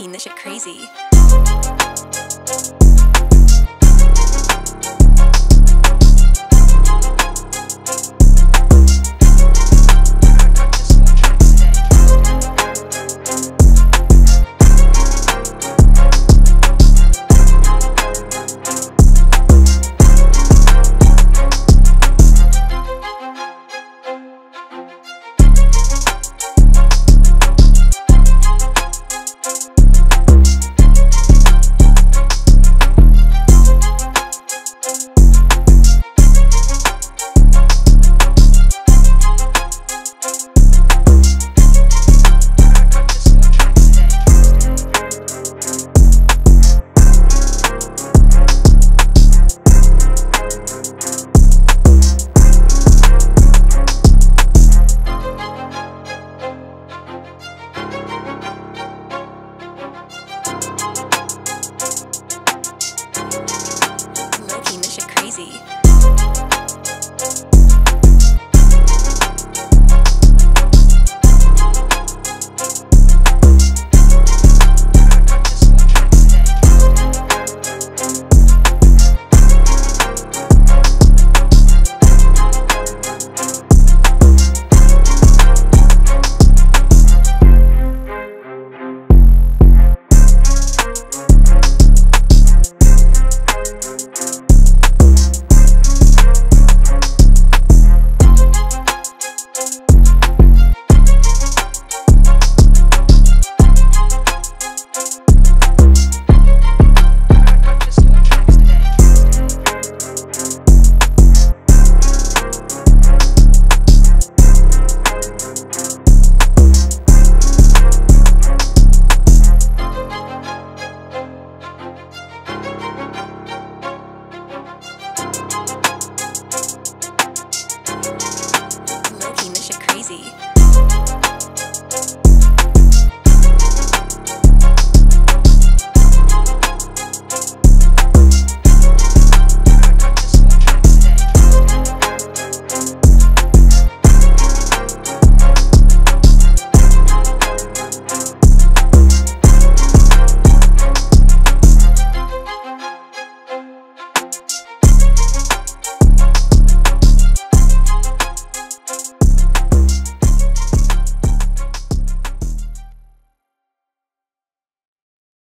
making this shit crazy.